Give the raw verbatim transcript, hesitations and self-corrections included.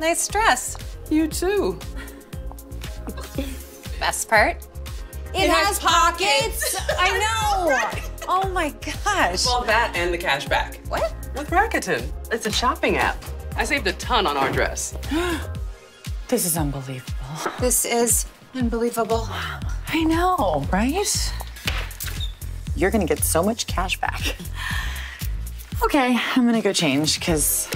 Nice dress. You too. Best part? It, it has, has pockets. pockets. I know. Right. Oh my gosh. Well, that and the cash back. What? With Rakuten. It's a shopping app. I saved a ton on our dress. This is unbelievable. This is unbelievable. I know, right? You're gonna get so much cash back. Okay, I'm gonna go change, because